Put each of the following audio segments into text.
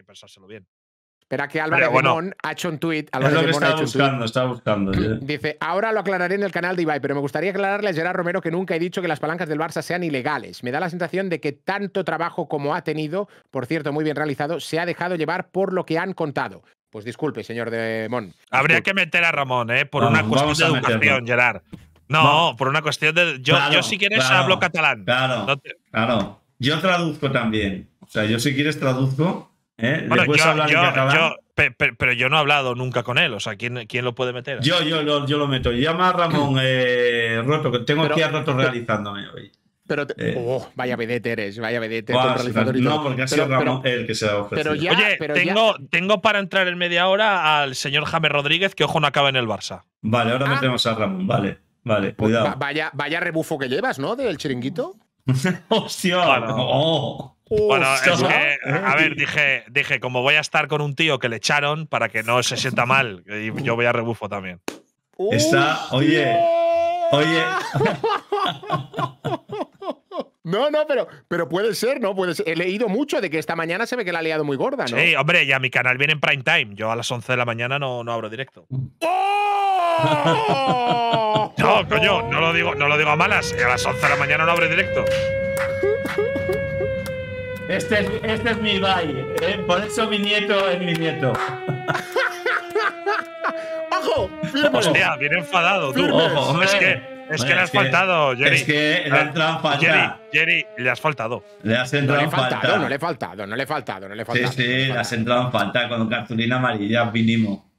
que pensárselo bien. Espera, que Álvarez de Mon ha hecho un tuit. Es lo que estaba buscando. Dice, ahora lo aclararé en el canal de Ibai, pero me gustaría aclararle a Gerard Romero que nunca he dicho que las palancas del Barça sean ilegales. Me da la sensación de que tanto trabajo como ha tenido, por cierto, muy bien realizado, se ha dejado llevar por lo que han contado. Pues disculpe, señor de Mon. Habría que meter a Ramón, por una cuestión de educación, Gerard. No, por una cuestión de… Yo si quieres hablo catalán. Claro. Yo traduzco también. O sea, yo si quieres traduzco… Bueno, pero yo no he hablado nunca con él. O sea, ¿quién lo puede meter? Yo lo meto. Llama a Ramón Roto, que tengo aquí a Roto realizándome hoy. Pero vaya vedete eres, vaya vedete. No, porque ha sido Ramón el que se ha ofrecido. Oye, tengo para entrar en media hora al señor James Rodríguez, que ojo no acaba en el Barça. Vale, ahora metemos a Ramón. Vale, cuidado. Pues vaya rebufo que llevas, ¿no? Del chiringuito. ¡Hostia! ¡Oh! Bueno, es que, a ver, dije, como voy a estar con un tío que le echaron, para que no se sienta mal, y yo voy a rebufo también. Está, oye. No, pero puede ser, ¿no? Puede ser. He leído mucho de que esta mañana se ve que la ha liado muy gorda, ¿no? Sí, hombre, ya mi canal viene en prime time. Yo a las 11 de la mañana no abro directo. ¡Oh! No, coño, no lo digo a malas. A las 11 de la mañana no abro directo. Este es mi Ibai, por eso mi nieto es mi nieto. ¡Ojo! ¡Firme! Hostia, bien enfadado, tú. Ojo, es que le has faltado, Jerry. Es que le has faltado. Jerry, le has faltado. Le has entrado en falta. No le he faltado. Sí, le has entrado en falta con cartulina amarilla, mínimo.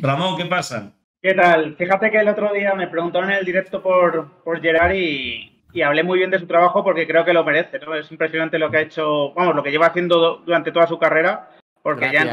Ramón, ¿qué pasa? ¿Qué tal? Fíjate que el otro día me preguntaron en el directo por Gerard y hablé muy bien de su trabajo porque creo que lo merece, ¿no? Es impresionante lo que ha hecho, vamos, lo que lleva haciendo durante toda su carrera, porque gracias. Ya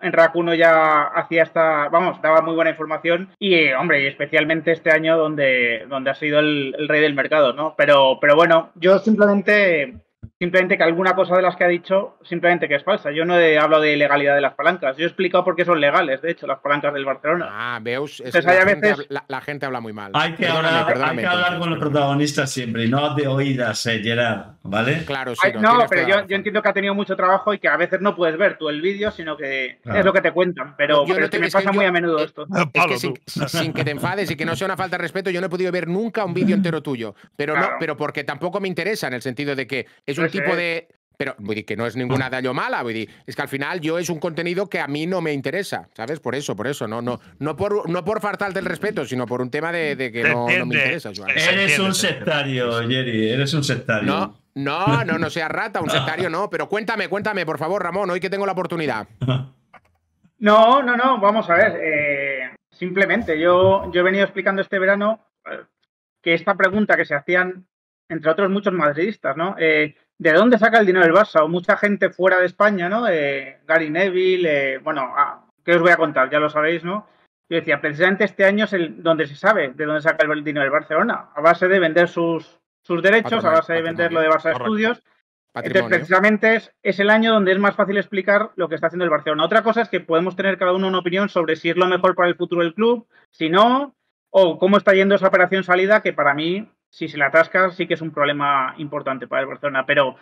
en RAC Uno ya hacía daba muy buena información y, hombre, y especialmente este año donde ha sido el rey del mercado, ¿no? Pero bueno, yo simplemente que alguna cosa de las que ha dicho, simplemente que es falsa. Yo no hablo de ilegalidad de las palancas. Yo he explicado por qué son legales, de hecho, las palancas del Barcelona. Ah, veos. Entonces, la gente habla muy mal. Hay que hablar con los protagonistas siempre, no de oídas, Gerard, ¿vale? Claro, sí. Pero yo entiendo que ha tenido mucho trabajo y que a veces no puedes ver tú el vídeo, sino que es lo que te cuentan. Pero me pasa muy a menudo esto. Sin que te enfades y que no sea una falta de respeto, yo no he podido ver nunca un vídeo entero tuyo. Pero porque tampoco me interesa, en el sentido de que es un tipo de… Pero voy a decir, que no es ninguna daño mala, voy a decir, es que al final es un contenido que a mí no me interesa, ¿sabes? Por eso. No por faltar del respeto, sino por un tema de que no me interesa. Joan. Eres un sectario, Jerry, eres un sectario. No seas rata, un sectario no. Pero cuéntame, por favor, Ramón, hoy que tengo la oportunidad. No, vamos a ver. Simplemente, yo he venido explicando este verano que esta pregunta que se hacían, entre otros muchos madridistas, ¿no? ¿De dónde saca el dinero el Barça? O mucha gente fuera de España, ¿no? Gary Neville, ¿qué os voy a contar? Ya lo sabéis, ¿no? Yo decía, precisamente este año es donde se sabe de dónde saca el dinero el Barcelona, a base de vender sus derechos, patrimonio, a base de vender lo de Barça Studios. Entonces, precisamente es el año donde es más fácil explicar lo que está haciendo el Barcelona. Otra cosa es que podemos tener cada uno una opinión sobre si es lo mejor para el futuro del club, si no, o cómo está yendo esa operación salida, que para mí… Si se la atasca, sí que es un problema importante para el Barcelona, pero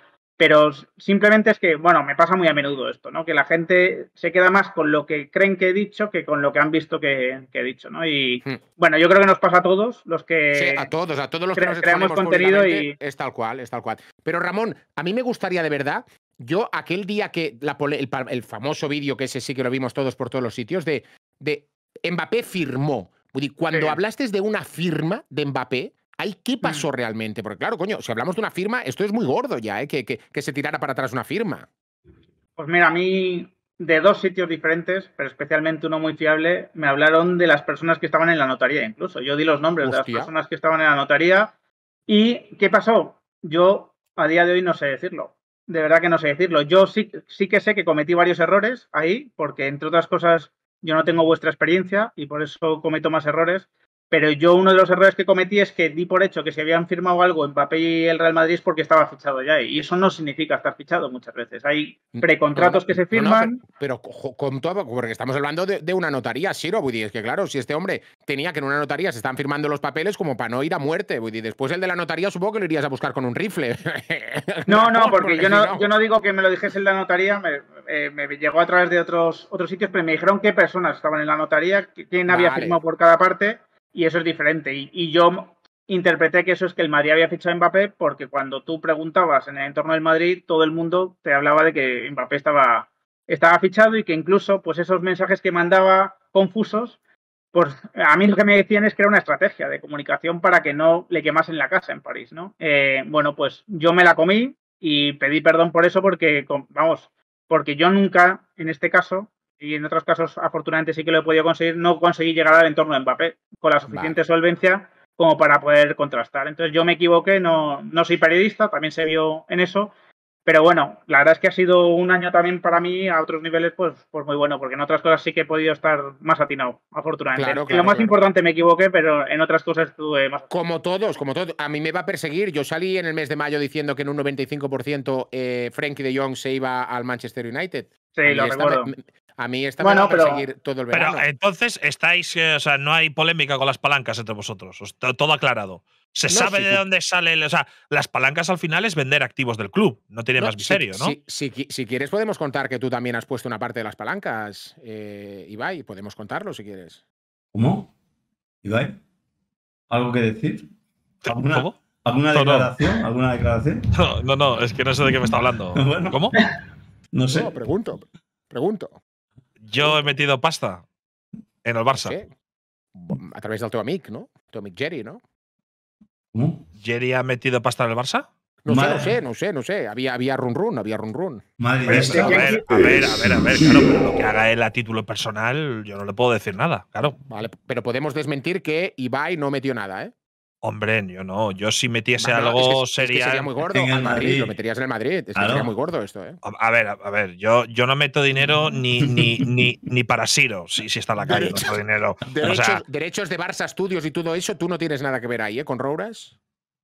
simplemente es que, me pasa muy a menudo esto, ¿no? Que la gente se queda más con lo que creen que he dicho que con lo que han visto que he dicho, ¿no? Y, yo creo que nos pasa a todos los que… Sí, a todos los que nos creamos contenido y… Es tal cual. Pero, Ramón, a mí me gustaría de verdad… Yo, aquel día que el famoso vídeo, que ese sí que lo vimos todos por todos los sitios, de Mbappé firmó. Cuando hablaste de una firma de Mbappé… ¿Qué pasó realmente? Porque claro, coño, si hablamos de una firma, esto es muy gordo ya, que se tirara para atrás una firma. Pues mira, a mí de dos sitios diferentes, pero especialmente uno muy fiable, me hablaron de las personas que estaban en la notaría incluso. Yo di los nombres de las personas que estaban en la notaría. ¿Y qué pasó? Yo a día de hoy no sé decirlo. De verdad que no sé decirlo. Yo sí que sé que cometí varios errores ahí, porque entre otras cosas yo no tengo vuestra experiencia y por eso cometo más errores. Pero yo uno de los errores que cometí es que di por hecho que si habían firmado algo en Mbappé y el Real Madrid es porque estaba fichado ya. Y eso no significa estar fichado muchas veces. Hay precontratos que se firman… pero con todo, porque estamos hablando de una notaría, Siro, Buddy. Es que claro, si este hombre tenía que en una notaría se están firmando los papeles como para no ir a muerte, Buddy. Después el de la notaría supongo que lo irías a buscar con un rifle. No, porque yo no digo que me lo dijese el de la notaría. me llegó a través de otros sitios, pero me dijeron qué personas estaban en la notaría, quién había firmado por cada parte, y eso es diferente. Y yo interpreté que eso es que el Madrid había fichado a Mbappé, porque cuando tú preguntabas en el entorno del Madrid, todo el mundo te hablaba de que Mbappé estaba fichado, y que incluso pues esos mensajes que mandaba confusos, pues a mí lo que me decían es que era una estrategia de comunicación para que no le quemasen la casa en París, ¿no? Bueno, pues yo me la comí y pedí perdón por eso, porque, vamos, porque yo nunca, en este caso, y en otros casos afortunadamente sí que lo he podido conseguir, no conseguí llegar al entorno de Mbappé con la suficiente solvencia como para poder contrastar. Entonces yo me equivoqué, no soy periodista, también se vio en eso, pero bueno, la verdad es que ha sido un año también para mí a otros niveles pues muy bueno, porque en otras cosas sí que he podido estar más atinado, afortunadamente. Lo más importante me equivoqué, pero en otras cosas estuve más... Como todos. A mí me va a perseguir. Yo salí en el mes de mayo diciendo que en un 95% Frankie de Jong se iba al Manchester United. Sí, lo recuerdo. A mí está bueno, para seguir todo el verano. Pero entonces estáis, o sea, no hay polémica con las palancas entre vosotros. Todo aclarado. Se sabe de dónde sale. O sea, las palancas al final es vender activos del club. No tiene más misterio, ¿no? Si quieres, podemos contar que tú también has puesto una parte de las palancas, Ibai. Podemos contarlo si quieres. ¿Cómo? ¿Ibai? ¿Algo que decir? ¿Alguna declaración? No, es que no sé de qué me está hablando. Bueno, ¿cómo? No sé. No, pregunto. Yo he metido pasta en el Barça. Sí. A través del teu amic, ¿no? Teu amic Jerry, ¿no? ¿Cómo? ¿Jerry ha metido pasta en el Barça? No sé. Había run run. Madre mía. A ver, claro, pero lo que haga él a título personal, yo no le puedo decir nada, claro. Vale, pero podemos desmentir que Ibai no metió nada, ¿eh? Hombre, yo no. Yo si metiese algo sería muy gordo. En el Madrid. Lo meterías en el Madrid. Es que sería muy gordo esto, ¿eh? A ver. Yo no meto dinero ni para Siro, si está en la calle. No meto dinero. Derechos de Barça Studios y todo eso, tú no tienes nada que ver ahí, ¿eh? ¿Con Rouras?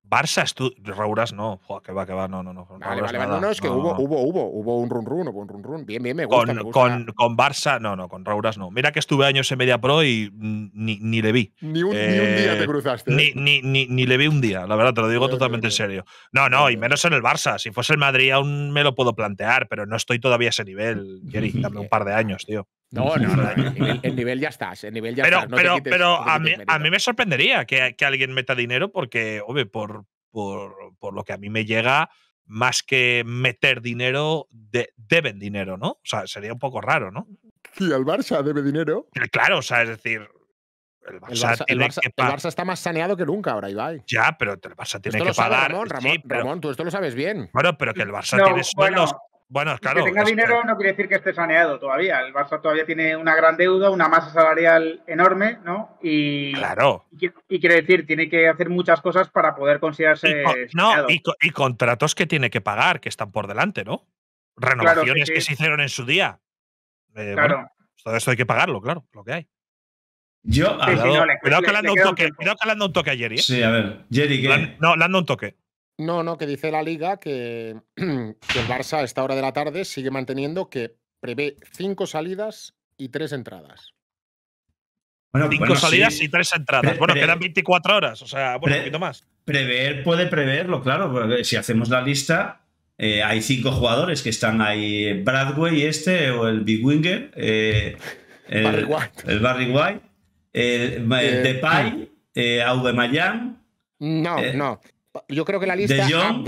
Barça Studios. Rouras no. Joder, que va. No. Vale. No, es que hubo un run run. Bien, me gusta. Con Barça, no, con Rouras no. Mira que estuve años en Media Pro y ni le vi. Ni un día te cruzaste. Ni le vi un día, la verdad, te lo digo totalmente en serio. No, y menos en el Barça. Si fuese el Madrid aún me lo puedo plantear, pero no estoy todavía a ese nivel, Jerry. Dame un par de años, tío. No, el nivel ya estás. El nivel ya está. Pero a mí me sorprendería que alguien meta dinero porque, obvio, por lo que a mí me llega, más que meter dinero, deben dinero, ¿no? O sea, sería un poco raro, ¿no? Sí, el Barça debe dinero. Claro, o sea, es decir… El Barça está más saneado que nunca ahora, Ibai. Ya, pero el Barça tiene que pagar… Ramón, tú esto lo sabes bien. Bueno, pero que el Barça tiene sueldos… Bueno, claro, que tenga dinero no quiere decir que esté saneado todavía. El Barça todavía tiene una gran deuda, una masa salarial enorme, ¿no? Y quiere decir, tiene que hacer muchas cosas para poder considerarse saneado. Y contratos que tiene que pagar, que están por delante, ¿no? Renovaciones que se hicieron en su día. Bueno, todo esto hay que pagarlo, claro, lo que hay. Cuidado que le han dado un toque a Jerry, ¿eh? Sí, a ver. Jerry, ¿qué? No, le han dado un toque. No, que dice la Liga que el Barça a esta hora de la tarde sigue manteniendo que prevé 5 salidas y 3 entradas. Bueno, 5 salidas y 3 entradas. Quedan 24 horas, o sea, un poquito más. Puede preverlo, claro, porque si hacemos la lista, hay 5 jugadores que están ahí. Braithwaite o el Big Winger, el Braithwaite, el Depay, Aubameyang… No. Yo creo que la lista de Jong.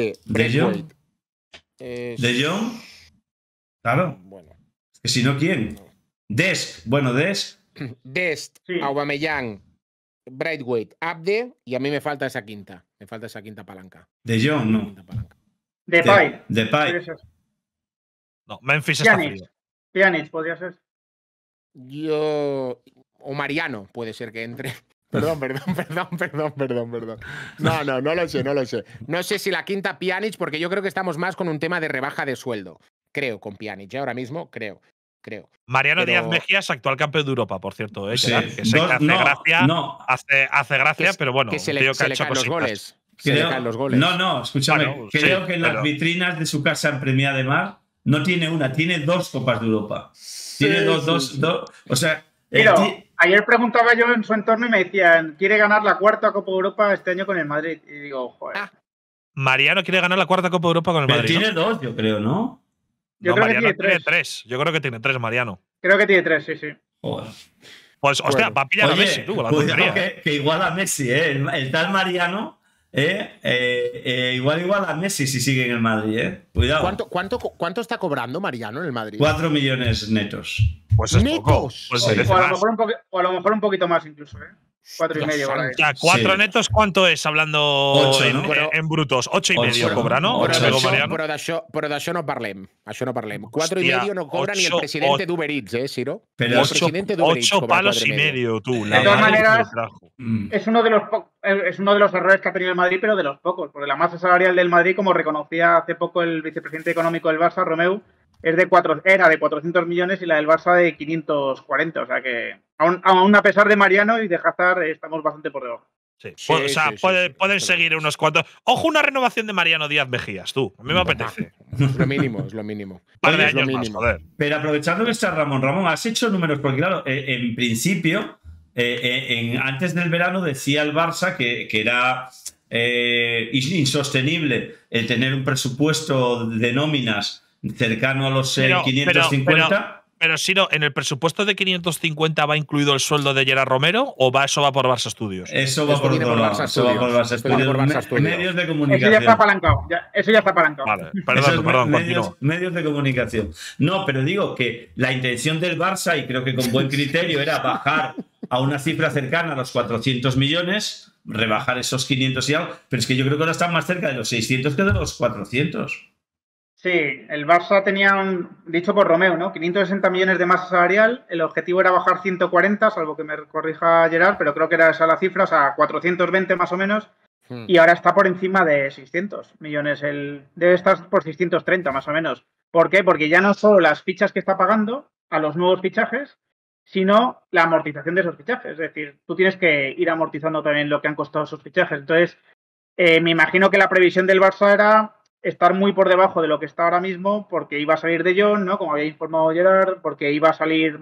Claro. Bueno. Es que si no, ¿quién? No. Dest, sí. Aubameyang, Braithwaite, Abde, y a mí me falta esa quinta. Me falta esa quinta palanca. De Jong, no. Depay. No, Memphis está frío. Pjanić podría ser. O Mariano puede ser que entre. Perdón. No lo sé. No sé si la quinta Pjanić, porque yo creo que estamos más con un tema de rebaja de sueldo. Creo, con Pjanić. Ahora mismo, creo. Mariano Díaz Mejías, actual campeón de Europa, por cierto. Hace gracia, pero bueno. Que se le caen los goles. No, escúchame. Bueno, creo que en las vitrinas de su casa en Premià de Mar no tiene una, tiene 2 Copas de Europa. Sí, tiene dos. O sea… Ayer preguntaba yo en su entorno y me decían, ¿quiere ganar la 4ª Copa de Europa este año con el Madrid? Y digo, joder. Mariano quiere ganar la 4ª Copa de Europa con el Madrid. Pero tiene 2, yo creo, ¿no? Yo creo Mariano que tiene tres. Yo creo que tiene tres, Mariano. Creo que tiene tres, sí, sí. Joder. Pues, hostia, bueno, va a pillar a Messi, tú, la tontería. Que igual a Messi, ¿eh? El tal Mariano. Igual a Messi si sigue en el Madrid, Cuidado. ¿Cuánto está cobrando Mariano en el Madrid? 4 millones netos. Pues es ¿Netos? Poco. Pues o a lo mejor un poquito más incluso, 4,5. O sea, 4 netos, ¿cuánto es? Hablando 8, ¿no? en brutos. 8,5 cobra, ¿no? Pero de això no parlem. 4,5 no cobra ni el presidente de Uber Eats, Ciro? Pero 8 palos y medio, tú. De todas maneras, es uno de los pocos. Es uno de los errores que ha tenido el Madrid, pero de los pocos, porque la masa salarial del Madrid, como reconocía hace poco el vicepresidente económico del Barça, Romeu, era de 400 millones y la del Barça de 540. O sea que, aún a pesar de Mariano y de Hazard, estamos bastante por debajo. Sí. Sí, o sea, pueden seguir unos cuantos. Ojo, una renovación de Mariano Díaz Mejías, tú. A mí me apetece. Es lo mínimo, es lo mínimo. Es lo mínimo. Más, joder. Pero aprovechando que está Ramón, has hecho números, porque claro, en principio… antes del verano decía el Barça que era insostenible el tener un presupuesto de nóminas cercano a los 550. Pero Siro, ¿en el presupuesto de 550 va incluido el sueldo de Gerard Romero o eso va por Barça Studios? Eso va por Barça Studios. Medios de comunicación. Eso ya está apalancado. Eso ya está apalancado. Vale, perdón, medios de comunicación. No, pero digo que la intención del Barça, y creo que con buen criterio, era bajar a una cifra cercana a los 400 millones, rebajar esos 500 y algo, pero es que yo creo que ahora están más cerca de los 600 que de los 400. Sí, el Barça tenía, dicho por Romeu, ¿no?, 560 millones de masa salarial, el objetivo era bajar 140, salvo que me corrija Gerard, pero creo que era esa la cifra, o sea, 420 más o menos, y ahora está por encima de 600 millones, debe estar por 630 más o menos. ¿Por qué? Porque ya no solo las fichas que está pagando a los nuevos fichajes, sino la amortización de esos fichajes, es decir, tú tienes que ir amortizando también lo que han costado esos fichajes. Entonces, me imagino que la previsión del Barça era estar muy por debajo de lo que está ahora mismo, porque iba a salir de Jong, ¿no?, como había informado Gerard, porque iba a salir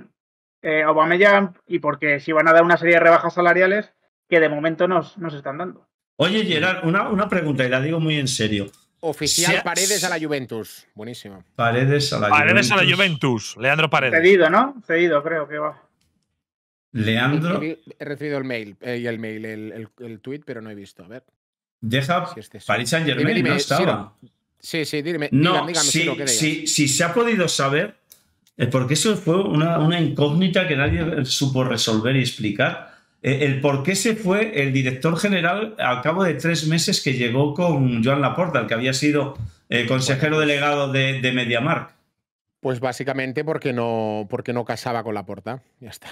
Aubameyang y porque se iban a dar una serie de rebajas salariales que de momento nos están dando. Oye, Gerard, una pregunta, y la digo muy en serio. Oficial, Paredes a la Juventus. Buenísimo. Paredes a la Juventus. Leandro Paredes. Cedido, ¿no? Cedido, creo que va. Leandro… He recibido el mail, el tuit, pero no he visto. A ver. Deja Paris Saint-Germain, no estaba. Sí, dime. No, si se ha podido saber, porque eso fue una incógnita que nadie supo resolver y explicar, el por qué se fue el director general al cabo de 3 meses que llegó con Joan Laporta, el que había sido consejero delegado de MediaMarkt. Pues básicamente porque no casaba con Laporta, ya está.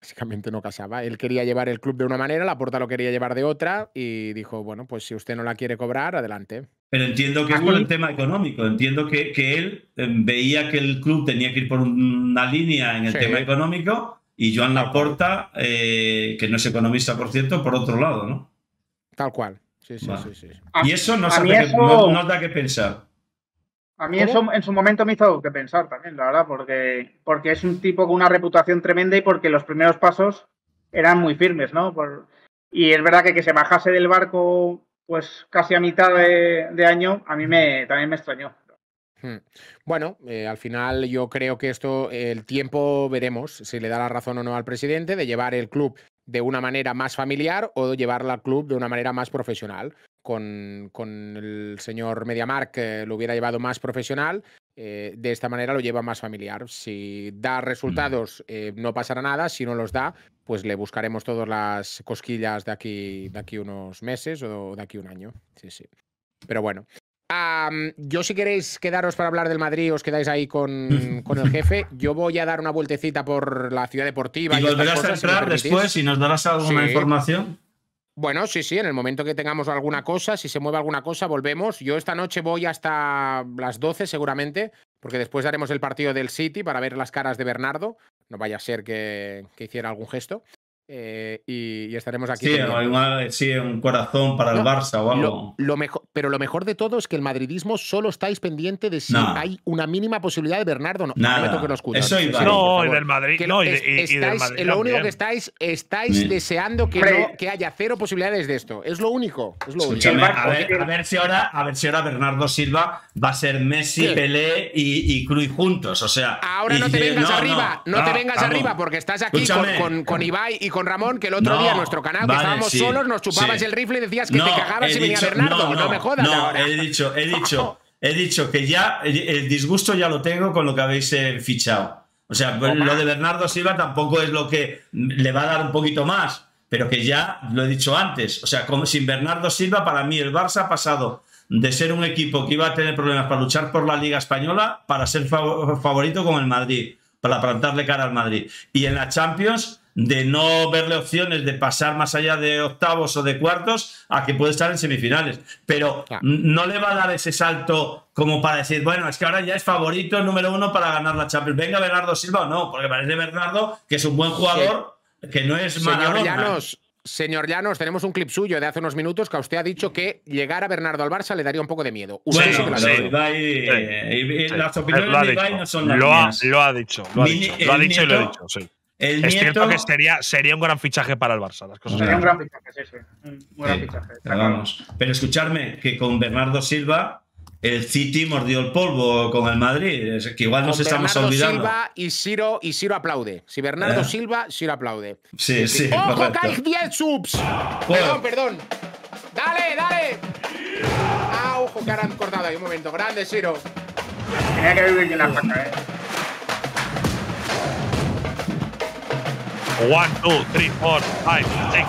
Básicamente no casaba. Él quería llevar el club de una manera, Laporta lo quería llevar de otra y dijo, bueno, pues si usted no la quiere cobrar, adelante. Pero entiendo que es por el tema económico. Entiendo que él veía que el club tenía que ir por una línea en el tema económico y Joan Laporta, que no es economista, por cierto, por otro lado, ¿no? Tal cual. Sí. Y eso nos da que pensar. A mí eso en su momento me hizo que pensar también, la verdad, porque es un tipo con una reputación tremenda y porque los primeros pasos eran muy firmes, ¿no? Y es verdad que se bajase del barco pues casi a mitad de año, a mí también me extrañó. Bueno, al final yo creo que esto, el tiempo, veremos si le da la razón o no al presidente de llevar el club de una manera más familiar o de llevarla al club de una manera más profesional. Con el señor MediaMarkt lo hubiera llevado más profesional, de esta manera lo lleva más familiar. Si da resultados, no pasará nada. Si no los da, pues le buscaremos todas las cosquillas de aquí unos meses o de aquí un año. Sí. Pero bueno. Yo, si queréis quedaros para hablar del Madrid, os quedáis ahí con el jefe. Yo voy a dar una vueltecita por la ciudad deportiva. ¿Y volverás a entrar después y nos darás alguna información? Bueno, sí, en el momento que tengamos alguna cosa, si se mueve alguna cosa, volvemos. Yo esta noche voy hasta las 12 seguramente, porque después haremos el partido del City para ver las caras de Bernardo. No vaya a ser que hiciera algún gesto. Y estaremos aquí. Sí, sí, un corazón para el Barça o algo. Pero lo mejor de todo es que el madridismo solo estáis pendiente de si hay una mínima posibilidad de Bernardo o no. No, y del Madrid. Lo único que estáis deseando que haya cero posibilidades de esto. Es lo único. Es lo único. A ver si ahora Bernardo Silva va a ser Messi, Pelé y Cruyff juntos. O sea, ahora no te vengas arriba. No te vengas arriba porque estás aquí con Ibai y con Ramón, que el otro día en nuestro canal, que estábamos solos, nos chupabas el rifle y decías que te cagabas si venía Bernardo. No me jodas ahora. He dicho que ya el disgusto ya lo tengo con lo que habéis fichado. O sea, lo de Bernardo Silva tampoco es lo que le va a dar un poquito más, pero que ya lo he dicho antes. O sea, sin Bernardo Silva, para mí el Barça ha pasado de ser un equipo que iba a tener problemas para luchar por la Liga Española, para ser favorito con el Madrid, para plantarle cara al Madrid. Y en la Champions, de no verle opciones de pasar más allá de octavos o de cuartos a que puede estar en semifinales. Pero no le va a dar ese salto como para decir, bueno, es que ahora ya es favorito número uno para ganar la Champions. Venga Bernardo Silva o no, porque parece Bernardo que es un buen jugador, que no es Maradona. Señor Llanos, tenemos un clip suyo de hace unos minutos que usted ha dicho que llegar a Bernardo al Barça le daría un poco de miedo. Usted las opiniones de Ibai no son las mías. Lo ha dicho. Sí. Es cierto que sería un gran fichaje para el Barça. Sería un gran fichaje, sí, un gran fichaje. Vamos. Pero escuchadme, que con Bernardo Silva el City mordió el polvo con el Madrid. Es que igual nos estamos olvidando. Bernardo Silva y Ciro aplaude. Si Bernardo Silva, Ciro aplaude. Sí. ¡Ojo, que hay 10 subs! Perdón. ¡Dale, dale! ¡Ah, ojo, que ahora han cortado ahí! Un momento. Grande, Ciro. Tenía que vivir en la faca, eh. 1, 2, 3, 4, 5, 6.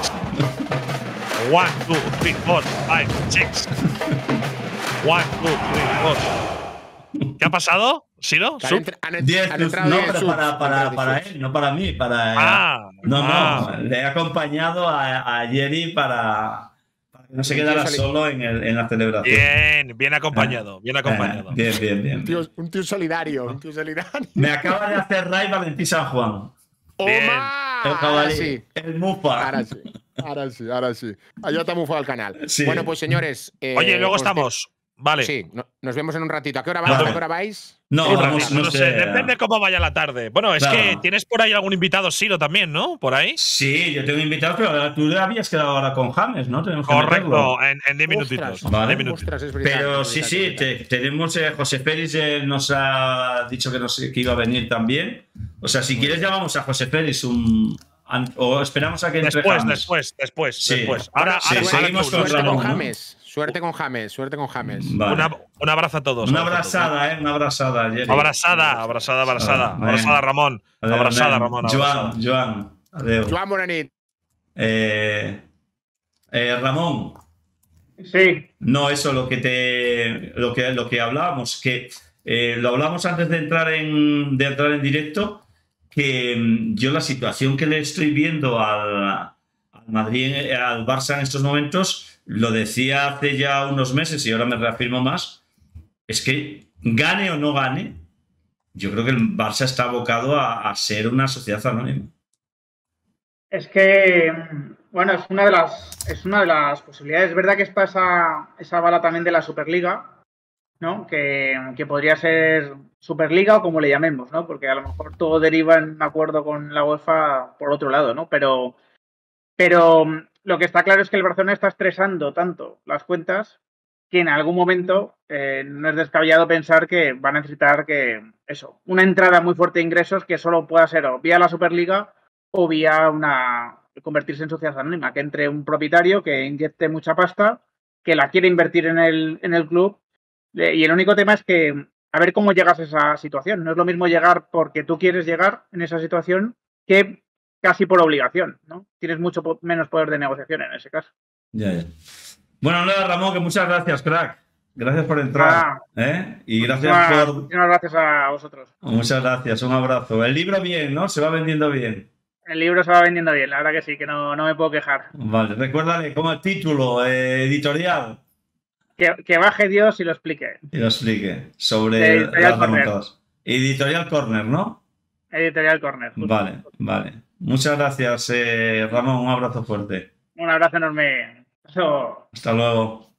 1, 2, 3, 4, 5, 6. 1, 2, 3, 4. ¿Qué ha pasado, Siro? Para él, no para mí. Le he acompañado a Jerry para que no se quedara solo en la celebración. Bien acompañado. Bien. Un tío solidario. Me acaba de hacer Ray Valentín San Juan. Ahora sí. Allá está Mufa al canal. Sí. Bueno, pues señores. Oye, luego estamos. Vale. Sí, nos vemos en un ratito. ¿A qué hora vais? ¿A qué hora vais? No sé. Depende cómo vaya la tarde. Bueno, es que tienes por ahí algún invitado, Siro, también, ¿no? Por ahí. Sí, yo tengo invitados, pero tú habías quedado ahora con James, ¿no? Correcto, en 10 minutitos. Pero sí, tenemos José Félix, nos ha dicho que iba a venir también. O sea, si quieres llamamos a José Félix o esperamos a que entre James. Después. Ahora seguimos con James. Suerte con James. Vale. Un abrazo a todos. Una abrazada, Jerry. Abrazada, Ramón. Joan. Adeu. Joan Bonanit. Ramón. Sí. No, eso, lo que hablábamos, que lo hablamos antes de entrar en directo, que yo la situación que le estoy viendo al Madrid, al Barça en estos momentos. Lo decía hace ya unos meses y ahora me reafirmo más, es que gane o no gane, yo creo que el Barça está abocado a ser una sociedad anónima. Es que, bueno, es una de las posibilidades. Es verdad que está esa bala también de la Superliga, ¿no? Que podría ser Superliga o como le llamemos, ¿no? Porque a lo mejor todo deriva en un acuerdo con la UEFA por otro lado, ¿no? Pero lo que está claro es que el Barcelona está estresando tanto las cuentas que en algún momento no es descabellado pensar que van a necesitar una entrada muy fuerte de ingresos que solo pueda ser o vía la Superliga o vía convertirse en sociedad anónima, que entre un propietario que inyecte mucha pasta, que la quiere invertir en el club. Y el único tema es que a ver cómo llegas a esa situación. No es lo mismo llegar porque tú quieres llegar en esa situación que casi por obligación, ¿no? Tienes mucho menos poder de negociación en ese caso. Ya. Bueno, nada, Ramón, que muchas gracias, crack. Gracias por entrar. Y gracias por… Muchas gracias a vosotros. Muchas gracias, un abrazo. El libro bien, ¿no? Se va vendiendo bien. El libro se va vendiendo bien, la verdad que sí, que no me puedo quejar. Vale, recuérdale como el título editorial. Que baje Dios y lo explique. Sobre las remontadas. Editorial Corner, ¿no? Editorial Corner. Justo. Vale. Muchas gracias, Ramón. Un abrazo fuerte. Un abrazo enorme. Hasta luego.